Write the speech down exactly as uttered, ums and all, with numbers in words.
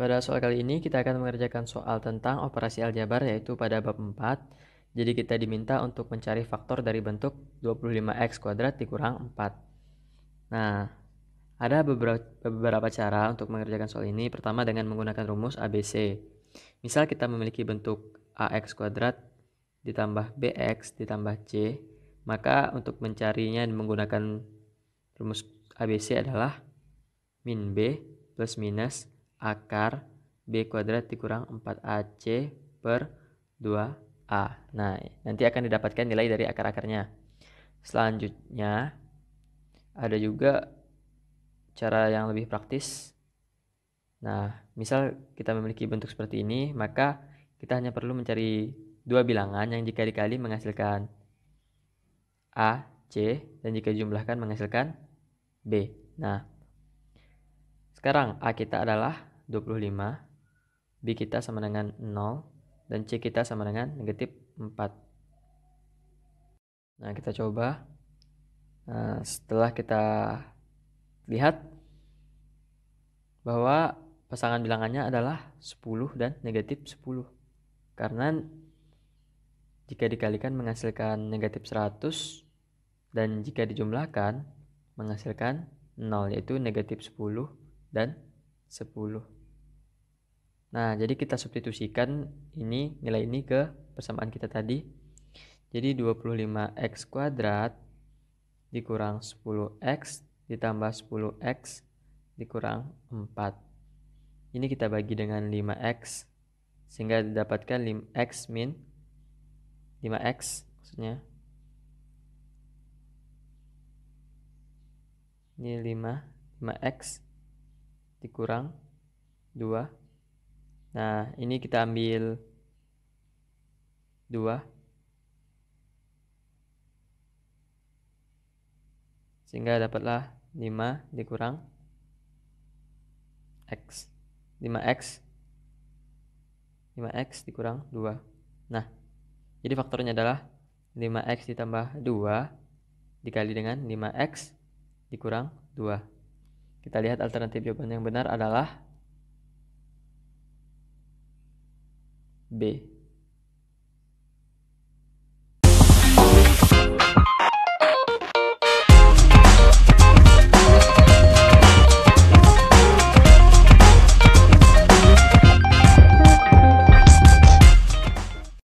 Pada soal kali ini kita akan mengerjakan soal tentang operasi aljabar, yaitu pada bab empat. Jadi kita diminta untuk mencari faktor dari bentuk dua puluh lima x kuadrat dikurang empat. Nah, ada beberapa cara untuk mengerjakan soal ini. Pertama, dengan menggunakan rumus A B C. Misal kita memiliki bentuk A X kuadrat ditambah B X ditambah C, maka untuk mencarinya menggunakan rumus A B C adalah min B plus minus akar B kuadrat dikurang empat A C per dua A. Nah, nanti akan didapatkan nilai dari akar-akarnya. Selanjutnya, ada juga cara yang lebih praktis. Nah, misal kita memiliki bentuk seperti ini, maka kita hanya perlu mencari dua bilangan yang jika dikali menghasilkan A, C, dan jika dijumlahkan menghasilkan B. Nah, sekarang A kita adalah dua puluh lima, B kita sama dengan nol, dan C kita sama dengan negatif empat. Nah, kita coba. Nah, setelah kita lihat bahwa pasangan bilangannya adalah sepuluh dan negatif sepuluh, karena jika dikalikan menghasilkan negatif seratus dan jika dijumlahkan menghasilkan nol, yaitu negatif sepuluh dan sepuluh. Nah, jadi kita substitusikan ini nilai ini ke persamaan kita tadi. Jadi dua puluh lima x kuadrat dikurang sepuluh x ditambah sepuluh x dikurang empat. Ini kita bagi dengan lima x sehingga didapatkan lima x min lima x maksudnya. Ini lima, lima x dikurang dua. Nah, ini kita ambil dua sehingga dapatlah lima dikurang X, lima x lima x dikurang dua. Nah, jadi faktornya adalah lima x ditambah dua dikali dengan lima x dikurang dua. Kita lihat alternatif jawaban yang benar adalah B.